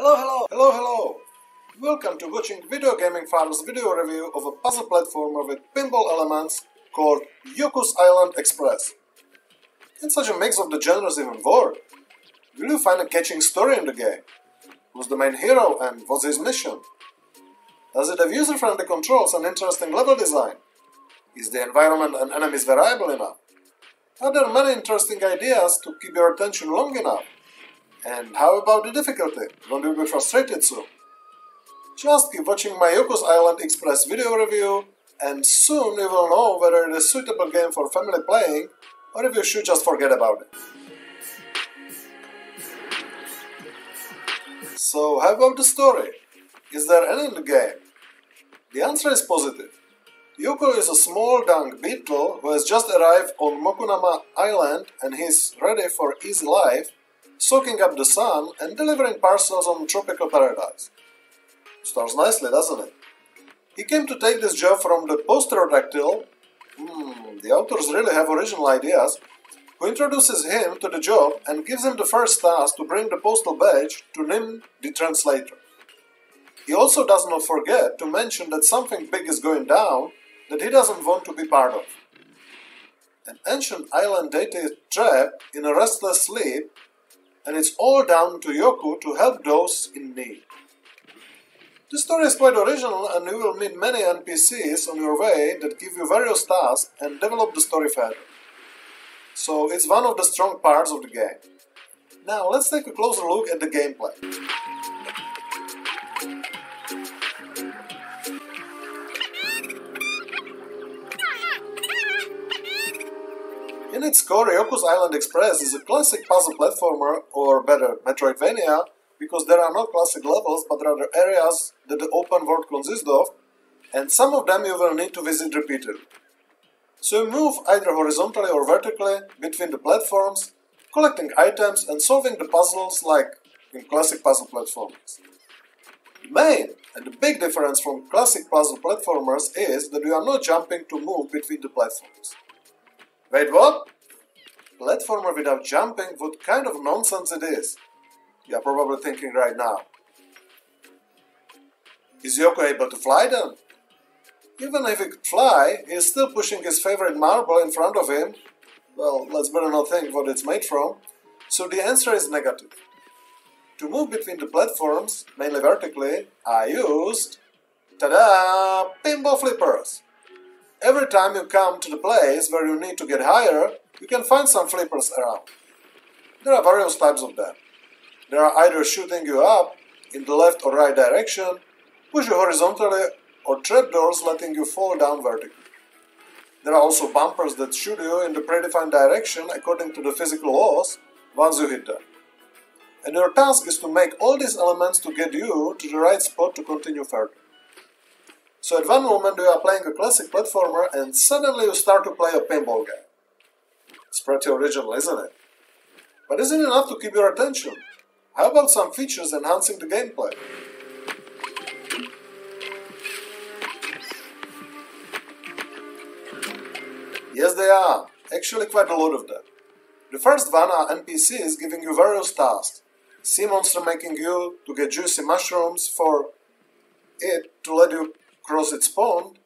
Hello! Welcome to watching VideoGaming Father's video review of a puzzle platformer with pinball elements called Yoku's Island Express. Can such a mix of the genres even work? Will you find a catching story in the game? Who's the main hero and what's his mission? Does it have user-friendly controls and interesting level design? Is the environment and enemies variable enough? Are there many interesting ideas to keep your attention long enough? And how about the difficulty? Won't you be frustrated soon? Just keep watching my Yoku's Island Express video review, and soon you will know whether it is a suitable game for family playing, or if you should just forget about it. So how about the story? Is there any in the game? The answer is positive. Yoku is a small dung beetle who has just arrived on Mokunama Island and he is ready for easy life, soaking up the sun and delivering parcels on tropical paradise. Starts nicely, doesn't it? He came to take this job from the posterodactyl, the authors really have original ideas, who introduces him to the job and gives him the first task to bring the postal badge to Nim, the translator. He also does not forget to mention that something big is going down that he doesn't want to be part of. An ancient island deity is trapped in a restless sleep, and it's all down to Yoku to help those in need. The story is quite original and you will meet many NPCs on your way that give you various tasks and develop the story further. So it's one of the strong parts of the game. Now let's take a closer look at the gameplay. In its core, Yoku's Island Express is a classic puzzle platformer, or better, Metroidvania, because there are not classic levels but rather areas that the open world consists of, and some of them you will need to visit repeatedly. So you move either horizontally or vertically between the platforms, collecting items and solving the puzzles like in classic puzzle platformers. The main and the big difference from classic puzzle platformers is that you are not jumping to move between the platforms. Wait, what? Platformer without jumping, what kind of nonsense it is? You are probably thinking right now. Is Yoku able to fly then? Even if he could fly, he is still pushing his favorite marble in front of him. Well, let's better not think what it's made from. So the answer is negative. To move between the platforms, mainly vertically, I used... ta-da! Pinball flippers! Every time you come to the place where you need to get higher, you can find some flippers around. There are various types of them. They are either shooting you up, in the left or right direction, push you horizontally, or trapdoors letting you fall down vertically. There are also bumpers that shoot you in the predefined direction according to the physical laws once you hit them. And your task is to make all these elements to get you to the right spot to continue further. So at one moment you are playing a classic platformer and suddenly you start to play a pinball game. It's pretty original, isn't it? But isn't it enough to keep your attention? How about some features enhancing the gameplay? Yes, they are. Actually, quite a lot of them. The first one are NPCs giving you various tasks. Sea monster making you to get juicy mushrooms for it to let you cross its pond.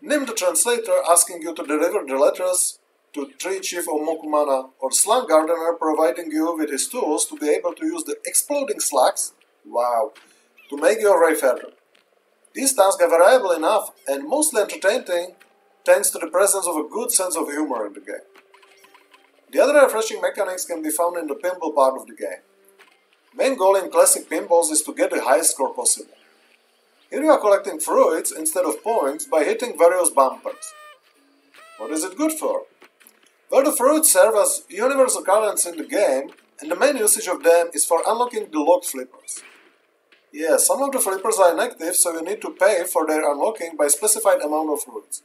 Nim the translator asking you to deliver the letters to Tree Chief Omokumana, or slug gardener providing you with his tools to be able to use the exploding slugs, wow, to make your way further. These tasks are variable enough and mostly entertaining, thanks to the presence of a good sense of humor in the game. The other refreshing mechanics can be found in the pinball part of the game. Main goal in classic pinballs is to get the highest score possible. Here you are collecting fruits instead of points by hitting various bumpers. What is it good for? Well, the fruits serve as universal currency in the game, and the main usage of them is for unlocking the locked flippers. Yeah, some of the flippers are inactive, so you need to pay for their unlocking by a specified amount of fruits.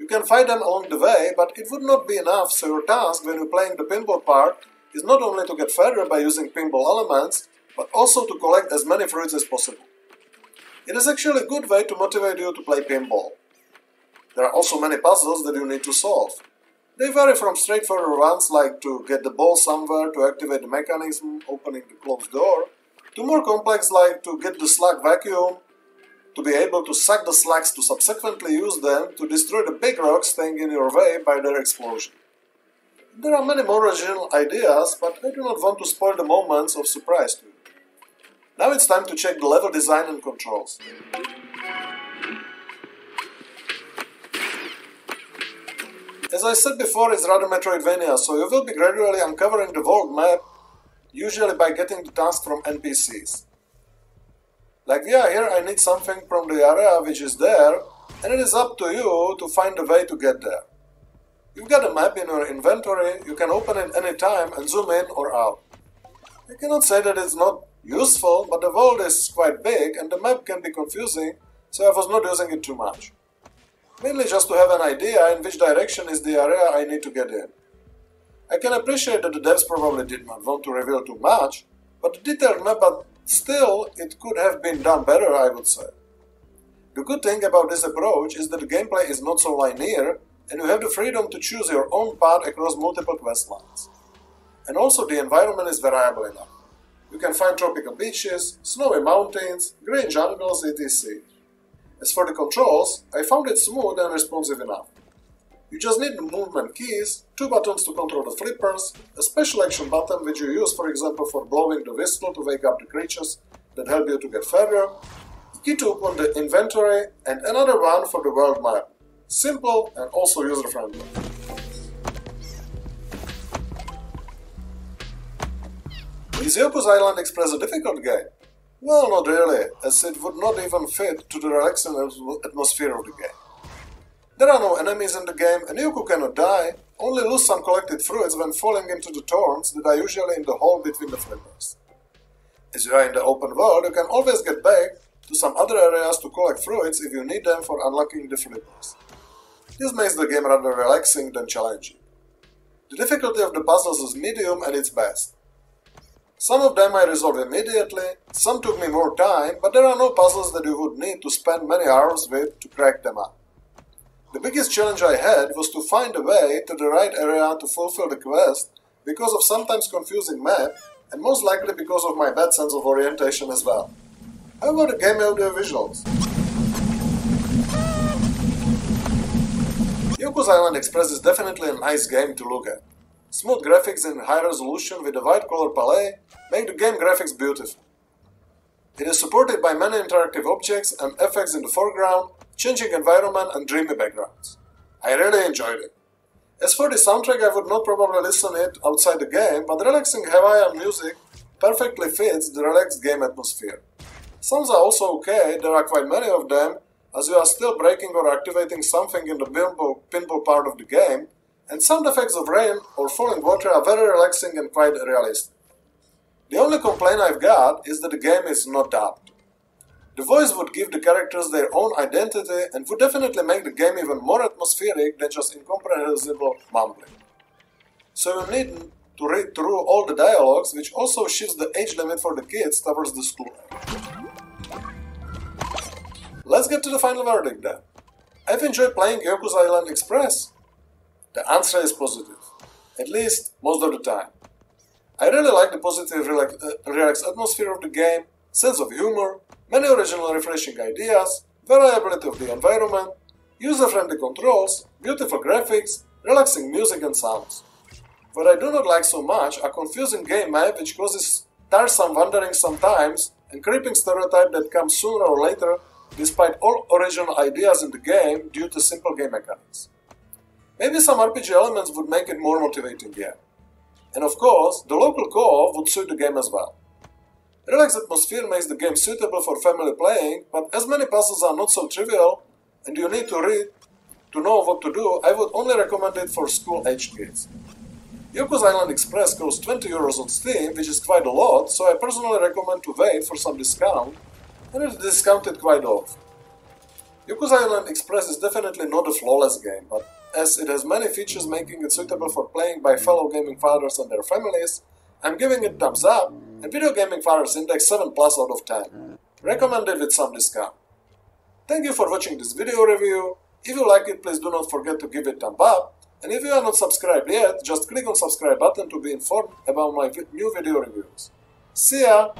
You can find them along the way, but it would not be enough, so your task when you're playing the pinball part is not only to get further by using pinball elements, but also to collect as many fruits as possible. It is actually a good way to motivate you to play pinball. There are also many puzzles that you need to solve. They vary from straightforward ones like to get the ball somewhere, to activate the mechanism, opening the closed door, to more complex, like to get the slug vacuum, to be able to suck the slugs to subsequently use them to destroy the big rocks staying in your way by their explosion. There are many more original ideas, but I do not want to spoil the moments of surprise to you. Now it's time to check the level design and controls. As I said before, it's rather Metroidvania, so you will be gradually uncovering the world map, usually by getting the task from NPCs. Like we are here, I need something from the area which is there, and it is up to you to find a way to get there. You've got a map in your inventory, you can open it any time and zoom in or out. I cannot say that it's not useful, but the world is quite big and the map can be confusing, so I was not using it too much. Mainly just to have an idea in which direction is the area I need to get in. I can appreciate that the devs probably did not want to reveal too much, but the detailed map, but still it could have been done better, I would say. The good thing about this approach is that the gameplay is not so linear, and you have the freedom to choose your own path across multiple quest lines. And also the environment is variable enough. You can find tropical beaches, snowy mountains, green jungles, etc. As for the controls, I found it smooth and responsive enough. You just need the movement keys, two buttons to control the flippers, a special action button which you use, for example, for blowing the whistle to wake up the creatures that help you to get further, a key to open the inventory, and another one for the world map. Simple and also user-friendly. Is Yoku's Island Express a difficult game? Well, not really, as it would not even fit to the relaxing atmosphere of the game. There are no enemies in the game, and Yoku cannot die, only lose some collected fruits when falling into the thorns that are usually in the hole between the flippers. As you are in the open world, you can always get back to some other areas to collect fruits if you need them for unlocking the flippers. This makes the game rather relaxing than challenging. The difficulty of the puzzles is medium at its best. Some of them I resolved immediately, some took me more time, but there are no puzzles that you would need to spend many hours with to crack them up. The biggest challenge I had was to find a way to the right area to fulfill the quest because of sometimes confusing map and most likely because of my bad sense of orientation as well. How about the game audio visuals? Yoku's Island Express is definitely a nice game to look at. Smooth graphics in high resolution with a wide color palette make the game graphics beautiful. It is supported by many interactive objects and effects in the foreground, changing environment and dreamy backgrounds. I really enjoyed it. As for the soundtrack, I would not probably listen to it outside the game, but relaxing Hawaiian music perfectly fits the relaxed game atmosphere. Songs are also okay, there are quite many of them, as you are still breaking or activating something in the pinball part of the game, and sound effects of rain or falling water are very relaxing and quite realistic. The only complaint I've got is that the game is not dubbed. The voice would give the characters their own identity and would definitely make the game even more atmospheric than just incomprehensible mumbling. So you need to read through all the dialogues, which also shifts the age limit for the kids towards the school age. Let's get to the final verdict then. I've enjoyed playing Yoku's Island Express. The answer is positive, at least most of the time. I really like the positive, relaxed atmosphere of the game, sense of humor, many original refreshing ideas, variability of the environment, user-friendly controls, beautiful graphics, relaxing music and sounds. What I do not like so much are confusing game map which causes tiresome wandering sometimes and creeping stereotype that comes sooner or later despite all original ideas in the game due to simple game mechanics. Maybe some RPG elements would make it more motivating here. And of course, the local co-op would suit the game as well. Relaxed atmosphere makes the game suitable for family playing, but as many puzzles are not so trivial and you need to read to know what to do, I would only recommend it for school-aged kids. Yoku's Island Express costs €20 on Steam, which is quite a lot, so I personally recommend to wait for some discount, and it is discounted quite often. Yoku's Island Express is definitely not a flawless game, but as it has many features making it suitable for playing by fellow gaming fathers and their families, I'm giving it thumbs up and VideoGaming Father's Index 7 plus out of 10, recommended with some discount. Thank you for watching this video review. If you like it, please do not forget to give it thumbs up, and if you are not subscribed yet, just click on subscribe button to be informed about my new video reviews. See ya!